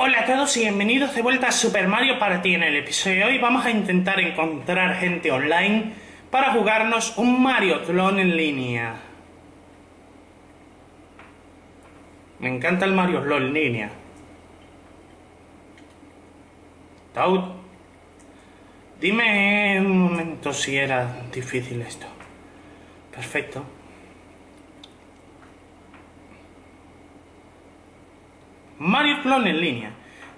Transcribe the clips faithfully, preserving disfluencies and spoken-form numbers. Hola a todos y bienvenidos de vuelta a Super Mario Party. En el episodio de hoy vamos a intentar encontrar gente online para jugarnos un Mario Clone en línea. Me encanta el Mario Clone en línea. Toad, dime un momento si era difícil esto. Perfecto. Mario Clone en línea.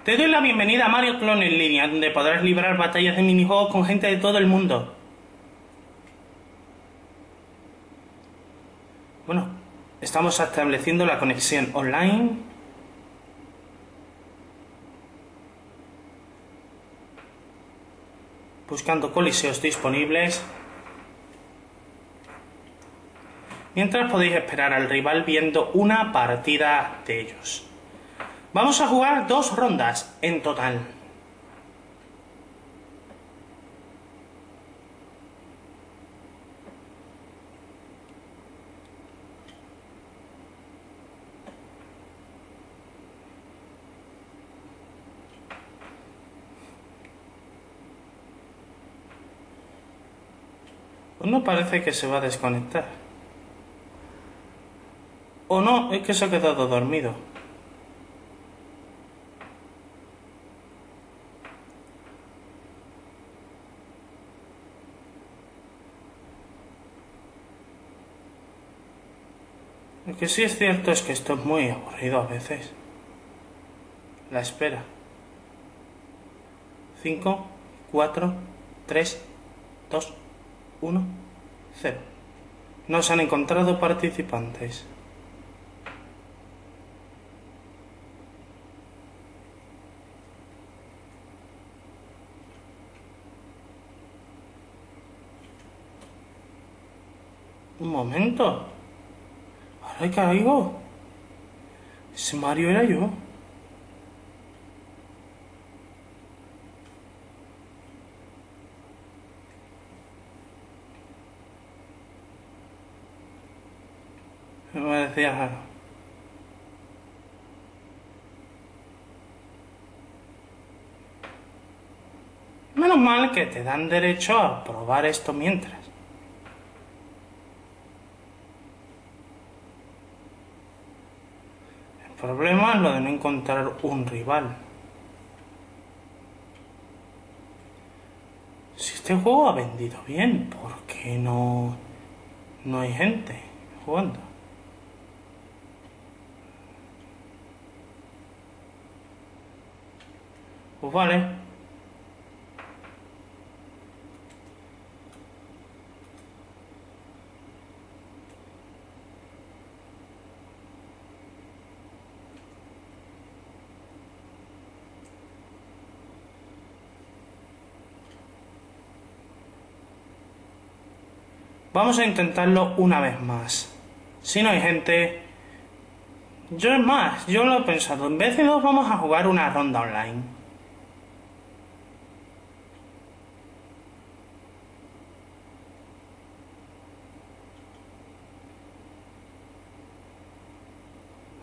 Te doy la bienvenida a Mario Clone en línea, donde podrás librar batallas de minijuegos con gente de todo el mundo. Bueno, estamos estableciendo la conexión online. Buscando coliseos disponibles. Mientras podéis esperar al rival viendo una partida de ellos. Vamos a jugar dos rondas en total. Pues no parece que se va a desconectar. O no, es que se ha quedado dormido. Lo que sí es cierto es que esto es muy aburrido a veces. La espera. cinco, cuatro, tres, dos, uno, cero. No se han encontrado participantes. Un momento. ¡Ay, carajo! Ese Mario era yo. Me decía... Menos mal que te dan derecho a probar esto mientras. El problema es lo de no encontrar un rival. Si este juego ha vendido bien, ¿por qué no, no hay gente jugando? Pues vale. Vamos a intentarlo una vez más. Si no hay gente... Yo es más, yo lo he pensado. En vez de dos vamos a jugar una ronda online.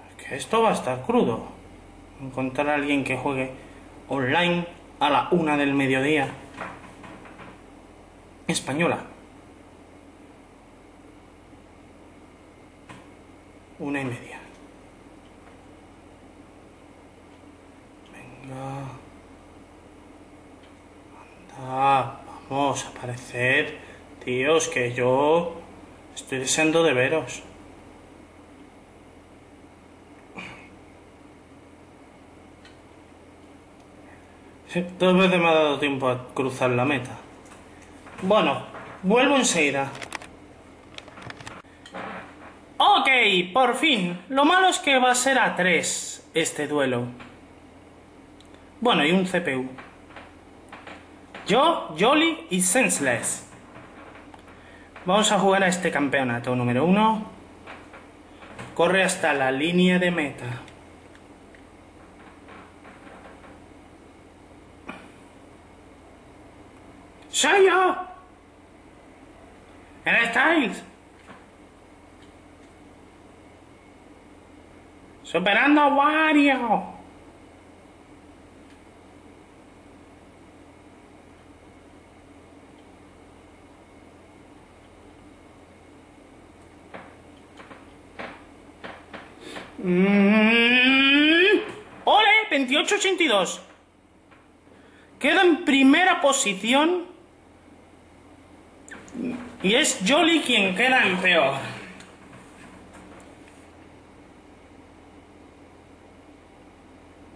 Es que esto va a estar crudo. Encontrar a alguien que juegue online a la una del mediodía. Española. Una y media. Venga. Anda, vamos a aparecer. Tíos, que yo estoy deseando de veros. Sí, dos veces me ha dado tiempo a cruzar la meta. Bueno, vuelvo enseguida. Ok, por fin. Lo malo es que va a ser a tres este duelo. Bueno, y un C P U. Yo, Jolly y Senseless. Vamos a jugar a este campeonato número uno. Corre hasta la línea de meta. ¡Soy yo! ¡Eres Tiles! ¡Superando a Wario! Mm, ¡Ole! veintiocho ochenta y dos. Queda en primera posición. Y es Jolly quien queda en peor.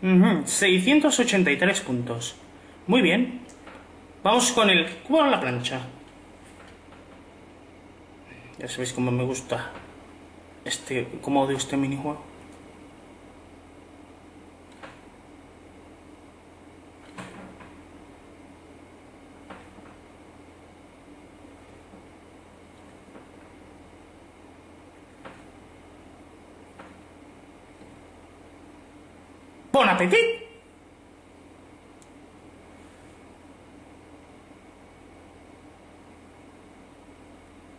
Mm-hmm, seiscientos ochenta y tres puntos. Muy bien. Vamos con el cubo en la plancha. Ya sabéis cómo me gusta este, cómo odio este minijuego. ¡Bon apetito!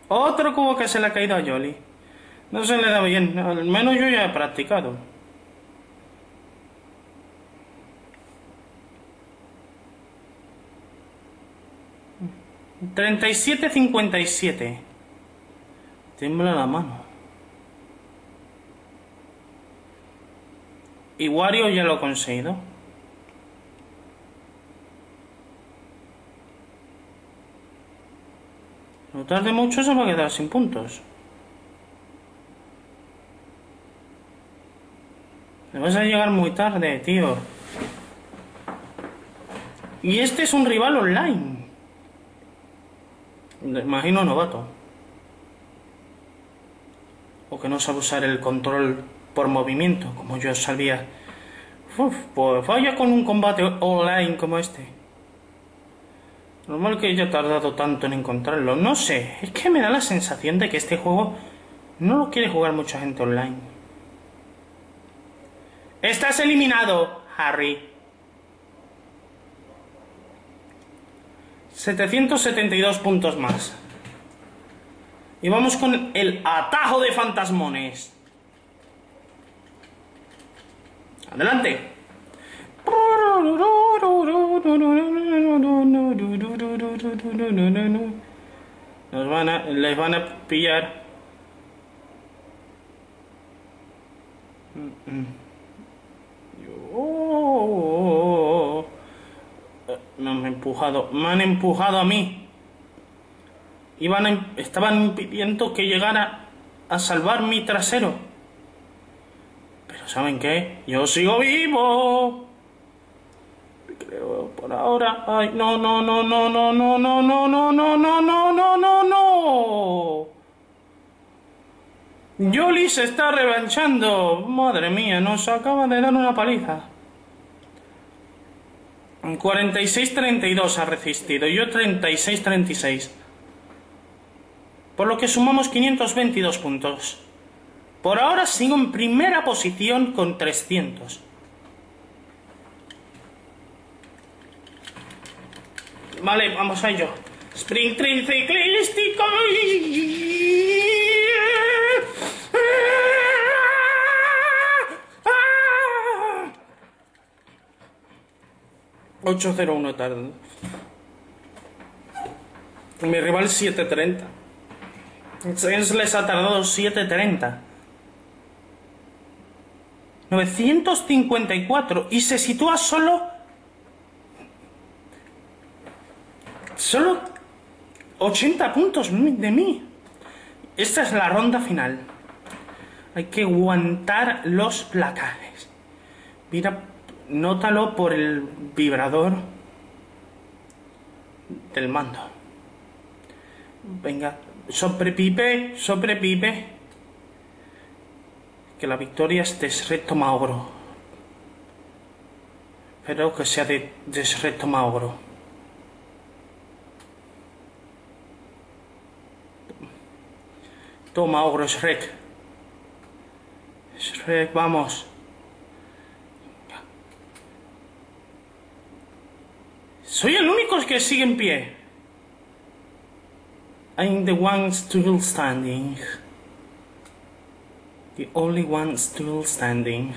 Otro cubo que se le ha caído a Jolly. No se le da bien, al menos yo ya he practicado. treinta y siete cincuenta y siete. Tiembla la mano. Y Wario ya lo ha conseguido. No tarde mucho, se va a quedar sin puntos. Le vas a llegar muy tarde, tío. Y este es un rival online. Me imagino novato. O que no sabe usar el control por movimiento, como yo sabía. Uf, pues vaya con un combate online como este. Normal que haya tardado tanto en encontrarlo. No sé, es que me da la sensación de que este juego no lo quiere jugar mucha gente online. ¡Estás eliminado, Harry! setecientos setenta y dos puntos más. Y vamos con el atajo de fantasmones. ¡Adelante! Nos van a... les van a pillar. Oh, me han empujado, me han empujado a mí. Iban a, estaban impidiendo que llegara a salvar mi trasero. Pero ¿saben qué? Yo sigo vivo. Creo por ahora. Ay, no, no, no, no, no, no, no, no, no, no, no, no, no, no, no. Jolly se está revanchando. Madre mía, nos acaba de dar una paliza. cuarenta y seis treinta y dos ha resistido. Yo treinta y seis treinta y seis. Por lo que sumamos quinientos veintidós puntos. Por ahora sigo en primera posición con trescientos. Vale, vamos a ello. Spring Train Ciclístico. ocho cero uno tarde. Mi rival siete treinta. Sainz les ha tardado siete treinta. novecientos cincuenta y cuatro y se sitúa solo solo ochenta puntos de mí. Esta es la ronda final. Hay que aguantar los placares. Mira, nótalo por el vibrador del mando. Venga, sobrepipe, sobrepipe. Que la victoria es desretoma ogro. Espero que sea de desretoma ogro. Toma ogro, Shrek. Shrek, vamos. Soy el único que sigue en pie. I'm the one still standing. The only one still standing.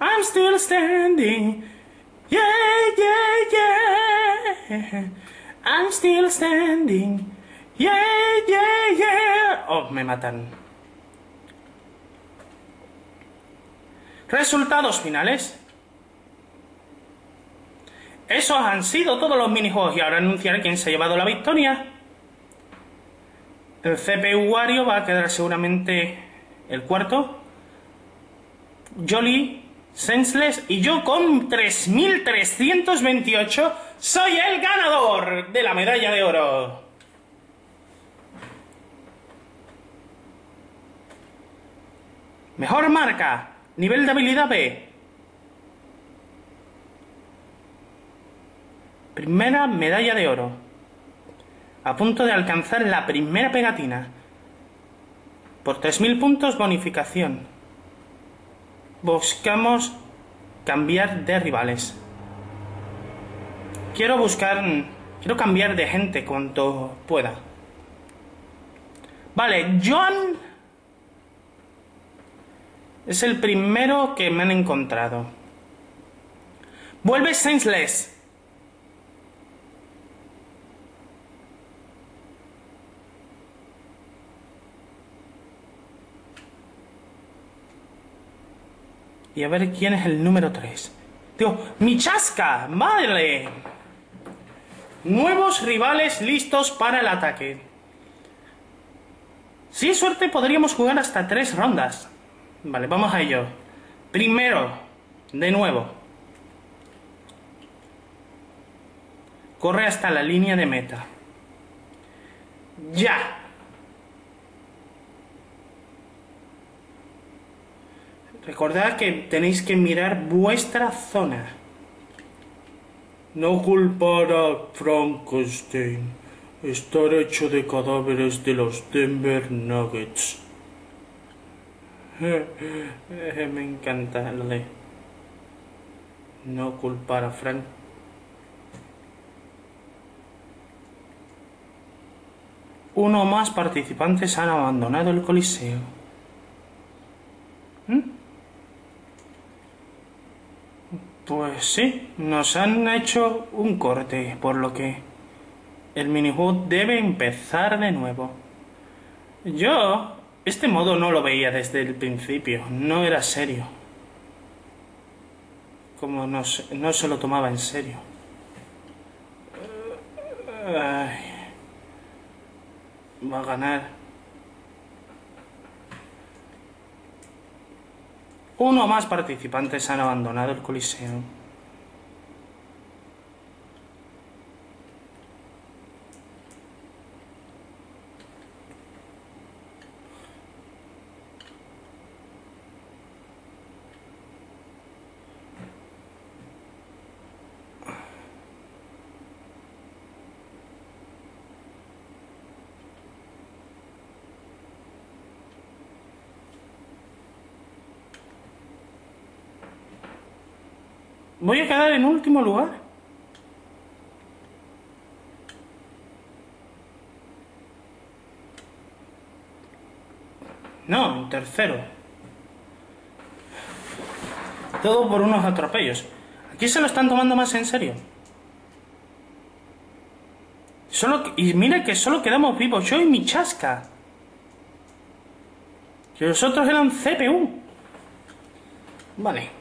I'm still standing. Yeah, yeah, yeah. I'm still standing. Yeah, yeah, yeah. Oh, me matan. Resultados finales. Esos han sido todos los minijuegos y ahora anunciaré quién se ha llevado la victoria. El C P U Wario va a quedar seguramente el cuarto. Jolly, Senseless y yo con tres mil trescientos veintiocho soy el ganador de la medalla de oro. Mejor marca, nivel de habilidad B. Primera medalla de oro. A punto de alcanzar la primera pegatina. Por tres mil puntos bonificación. Buscamos cambiar de rivales. Quiero buscar... Quiero cambiar de gente cuanto pueda. Vale, John... es el primero que me han encontrado. Vuelve Senseless. Y a ver quién es el número tres. Digo, ¡Michaska! ¡Madre! Nuevos rivales listos para el ataque. Si hay suerte podríamos jugar hasta tres rondas. Vale, vamos a ello. Primero, de nuevo. Corre hasta la línea de meta. ¡Ya! Recordad que tenéis que mirar vuestra zona. No culpar a Frankenstein. Estar hecho de cadáveres de los Denver Nuggets. Me encanta lo de... no culpar a Frank. Uno más participantes han abandonado el coliseo. ¿Mm? Pues sí, nos han hecho un corte, por lo que el minijuego debe empezar de nuevo. Yo, este modo no lo veía desde el principio, no era serio. Como no, no se lo tomaba en serio. Ay, va a ganar. Uno o más participantes han abandonado el coliseo. Voy a quedar en último lugar. No, en tercero. Todo por unos atropellos. Aquí se lo están tomando más en serio. Solo, y mira que solo quedamos vivos yo y Michaska. Que los otros eran C P U. Vale.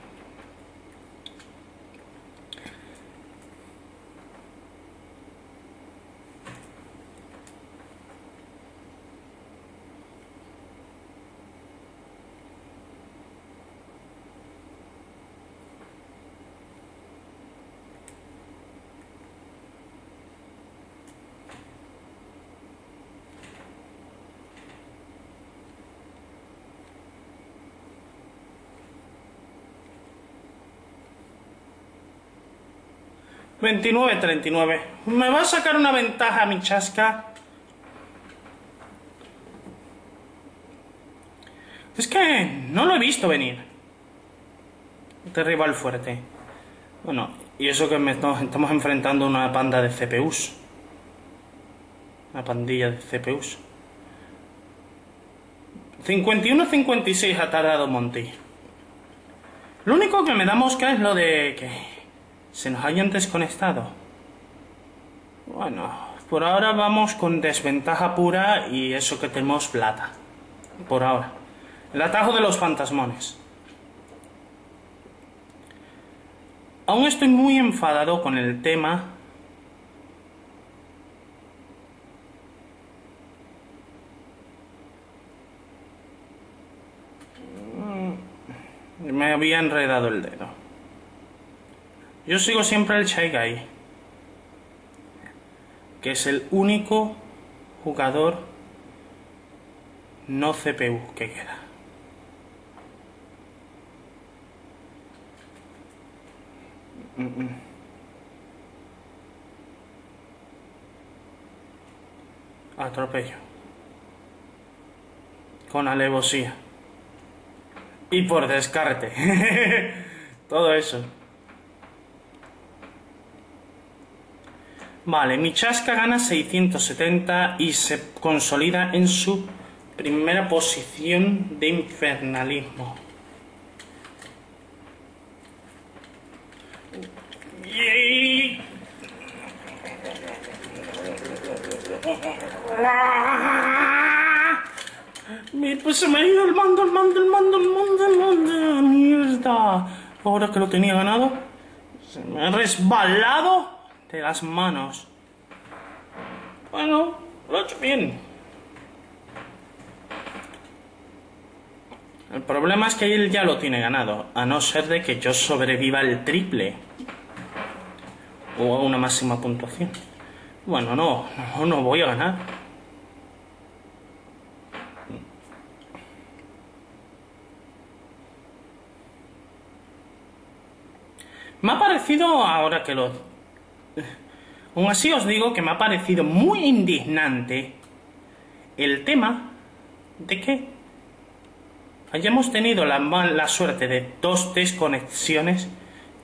veintinueve a treinta y nueve. Me va a sacar una ventaja, Michaska. Es que no lo he visto venir. Este rival fuerte. Bueno, y eso que me estamos, estamos enfrentando una panda de C P Us. Una pandilla de C P Us. cincuenta y uno a cincuenta y seis ha tardado Monty. Lo único que me da mosca es lo de que... se nos hayan desconectado. Bueno, por ahora vamos con desventaja pura y eso que tenemos plata. Por ahora. El atajo de los fantasmones. Aún estoy muy enfadado con el tema. Me había enredado el dedo. Yo sigo siempre el Shy Guy, que es el único jugador no C P U que queda. Atropello con alevosía y por descarte. Todo eso. Vale, mi Chasca gana seiscientos setenta y se consolida en su primera posición de infernalismo. Se me ha ido el mando, el mando, el mando, el mando, el mando, mierda. Ahora que lo tenía ganado, se me ha resbalado de las manos. Bueno, lo he hecho bien. El problema es que él ya lo tiene ganado, a no ser de que yo sobreviva el triple o a una máxima puntuación. Bueno, no, no, no voy a ganar. Me ha parecido, ahora que lo... Aún así os digo que me ha parecido muy indignante el tema de que hayamos tenido la mala suerte de dos desconexiones,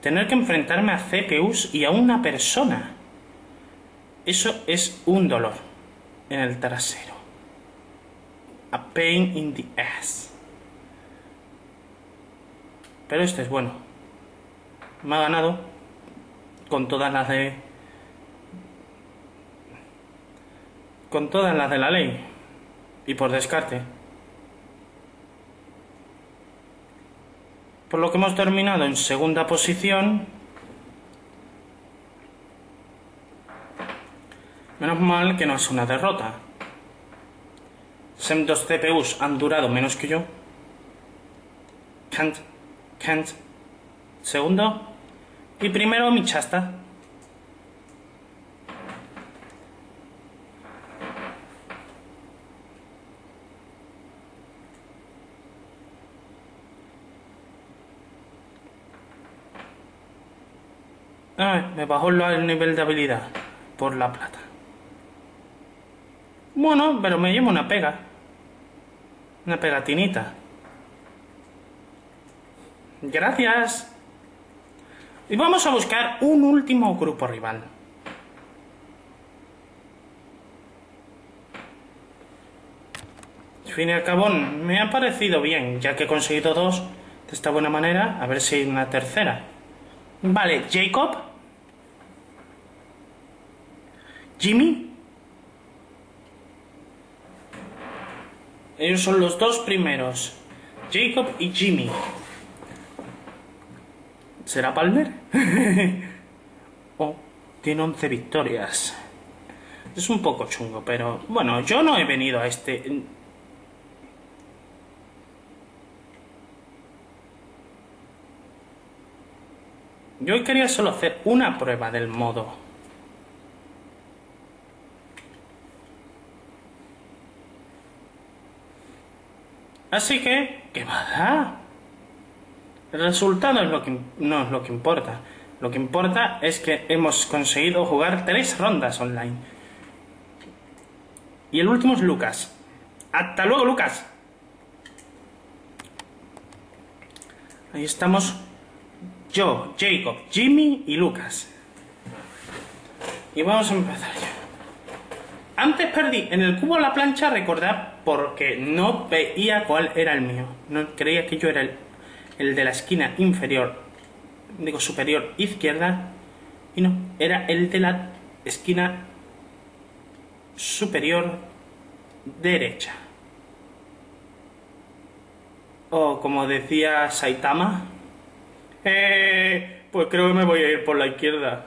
tener que enfrentarme a C P Us y a una persona. Eso es un dolor en el trasero. A pain in the ass. Pero este es bueno. Me ha ganado con todas las de con todas las de la ley y por descarte, por lo que hemos terminado en segunda posición. Menos mal que no es una derrota. Dos C P Us han durado menos que yo. Can't, can't segundo y primero mi Chasta. Ay, me bajó el nivel de habilidad por la plata. Bueno, pero me llevo una pega, una pegatinita. Gracias. Y vamos a buscar un último grupo rival. Al fin y al cabo, me ha parecido bien, ya que he conseguido dos de esta buena manera. A ver si hay una tercera. Vale, Jacob. Jimmy. Ellos son los dos primeros. Jacob y Jimmy. ¿Será Palmer? Oh, tiene once victorias. Es un poco chungo, pero... Bueno, yo no he venido a este... Yo quería solo hacer una prueba del modo. Así que... ¿Qué va a dar? El resultado es lo que, no es lo que importa. Lo que importa es que hemos conseguido jugar tres rondas online. Y el último es Lucas. ¡Hasta luego, Lucas! Ahí estamos. Yo, Jacob, Jimmy y Lucas. Y vamos a empezar ya. Antes perdí en el cubo a la plancha, recordad, porque no veía cuál era el mío. No creía que yo era el... el de la esquina inferior, digo superior izquierda, y no, era el de la esquina superior derecha. O como decía Saitama, eh, Pues creo que me voy a ir por la izquierda.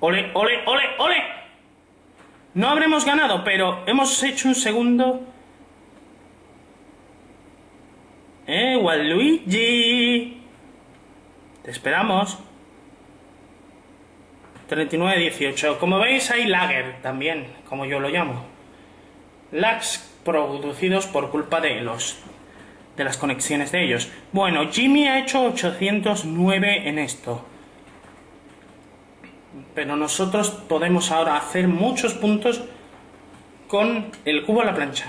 ¡Ole, ole, ole, ole! No habremos ganado, pero hemos hecho un segundo. ¡Eh, Waluigi! Te esperamos. treinta y nueve dieciocho. Como veis, hay lager también, como yo lo llamo. Lags producidos por culpa de los de las conexiones de ellos. Bueno, Jimmy ha hecho ochocientos nueve en esto. Pero nosotros podemos ahora hacer muchos puntos con el cubo a la plancha.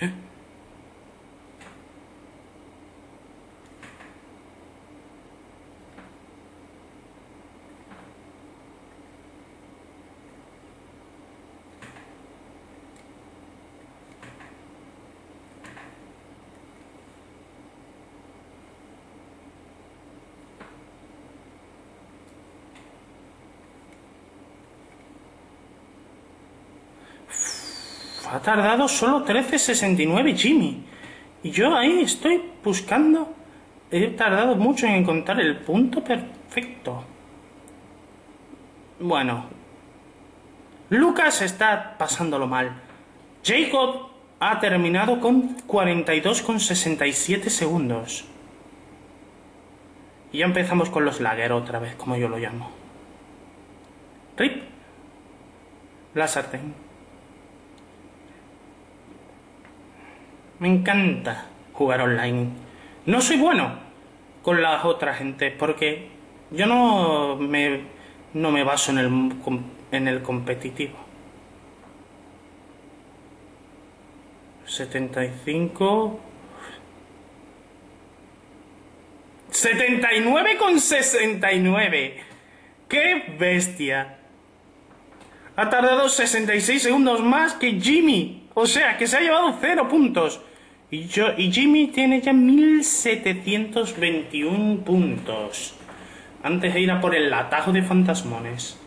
¿Eh? Ha tardado solo trece sesenta y nueve Jimmy. Y yo ahí estoy buscando. He tardado mucho en encontrar el punto perfecto. Bueno. Lucas está pasándolo mal. Jacob ha terminado con cuarenta y dos coma sesenta y siete segundos. Y ya empezamos con los lagger otra vez, como yo lo llamo. Rip. La sartén. Me encanta jugar online. No soy bueno con las otras gentes porque yo no me, no me baso en el, en el competitivo. setenta y cinco... ¡setenta y nueve coma sesenta y nueve! ¡Qué bestia! Ha tardado sesenta y seis segundos más que Jimmy. O sea, que se ha llevado cero puntos. Y, yo, y Jimmy tiene ya mil setecientos veintiuno puntos. Antes de ir a por el atajo de fantasmones.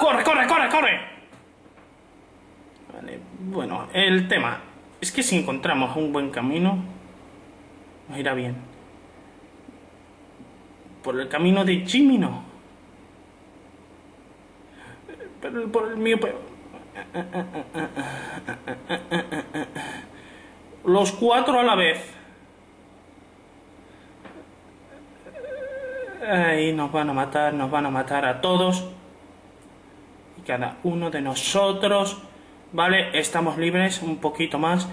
¡Corre, corre, corre, corre! Vale, bueno, el tema es que si encontramos un buen camino, nos irá bien. Por el camino de Jimmy no. Pero por el mío peor. Los cuatro a la vez. Ay, nos van a matar, nos van a matar a todos. Y cada uno de nosotros. Vale, estamos libres un poquito más.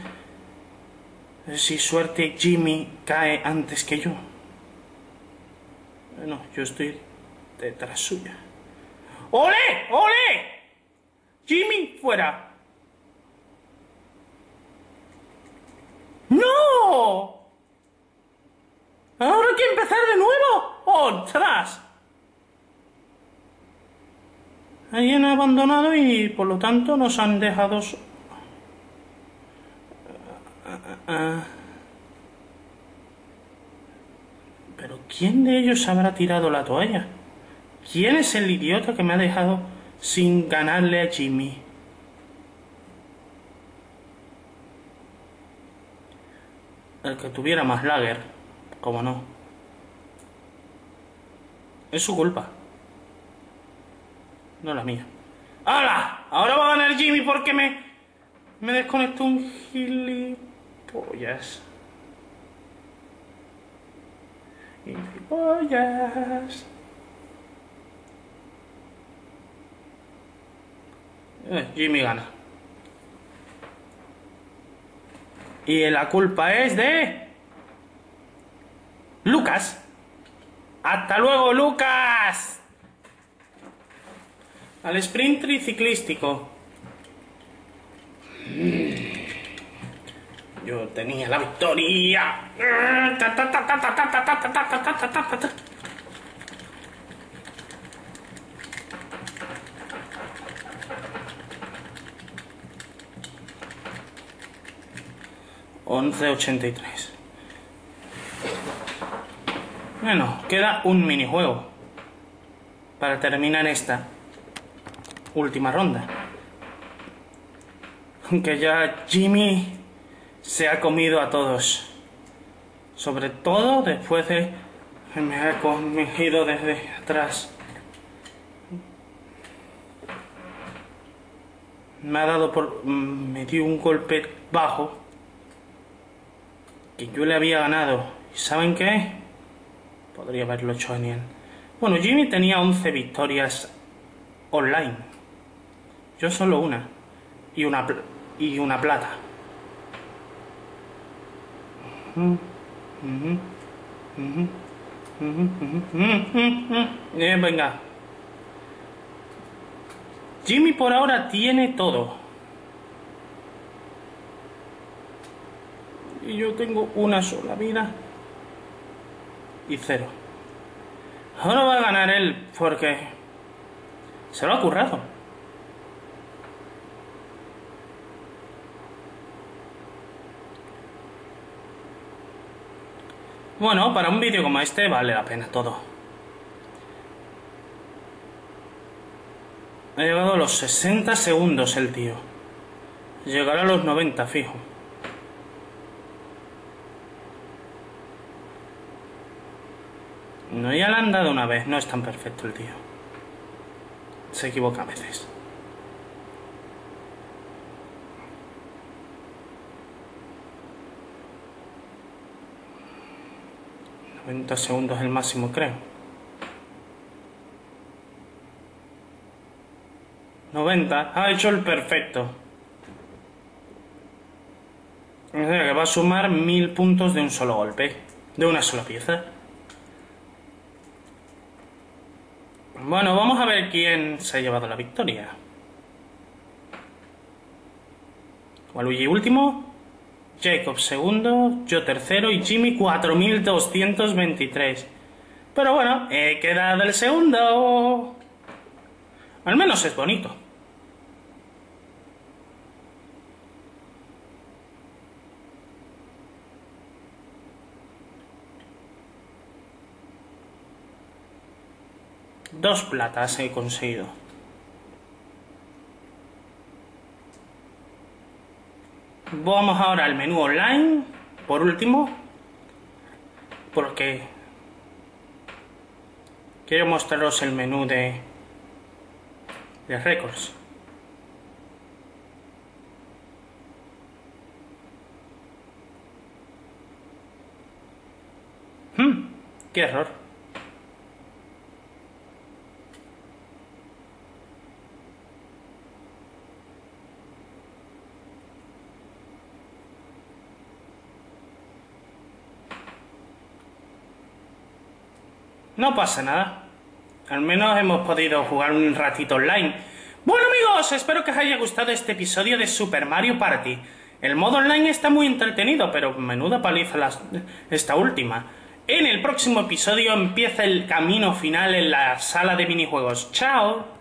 Si suerte, Jimmy cae antes que yo. No, yo estoy detrás suya. ¡Ole! ¡Ole! Jimmy, fuera. ¡No! Ahora hay que empezar de nuevo. ¡Ostras! Alguien ha abandonado y por lo tanto nos han dejado. So uh, uh, uh. Pero ¿quién de ellos habrá tirado la toalla? ¿Quién es el idiota que me ha dejado sin ganarle a Jimmy? El que tuviera más lager, como no. Es su culpa. No la mía. ¡Hala! Ahora va a ganar Jimmy porque me... me desconectó un gilipollas. Gilipollas. Jimmy gana. Y la culpa es de... Lucas. ¡Hasta luego, Lucas! Al sprint triciclístico. Yo tenía la victoria. once ochenta y tres. Bueno, queda un minijuego para terminar esta última ronda. que ya Jimmy se ha comido a todos. Sobre todo después de que me ha comido desde atrás. Me ha dado por... me dio un golpe bajo que yo le había ganado. ¿Y saben qué? Podría haberlo hecho genial. Bueno, Jimmy tenía once victorias online. Yo solo una. Y una, pl y una plata. Eh, venga. Jimmy por ahora tiene todo. Y yo tengo una sola vida. Y cero. Ahora va a ganar él porque se lo ha currado. Bueno, para un vídeo como este vale la pena todo. Ha llegado a los sesenta segundos el tío. Llegará a los noventa, fijo. No, ya le han dado una vez. No es tan perfecto el tío. Se equivoca a veces. noventa segundos es el máximo, creo. noventa. Ha hecho el perfecto. O sea que va a sumar mil puntos de un solo golpe. De una sola pieza. Bueno, vamos a ver quién se ha llevado la victoria. Waluigi último, Jacob segundo, yo tercero y Jimmy cuatro mil doscientos veintitrés. Pero bueno, he quedado el segundo. Al menos es bonito. Dos platas he conseguido. Vamos ahora al menú online, por último, porque quiero mostraros el menú de, de récords. Hmm, qué error. No pasa nada. Al menos hemos podido jugar un ratito online. Bueno amigos, espero que os haya gustado este episodio de Super Mario Party. El modo online está muy entretenido, pero menuda paliza las... esta última. En el próximo episodio empieza el camino final en la sala de minijuegos. ¡Chao!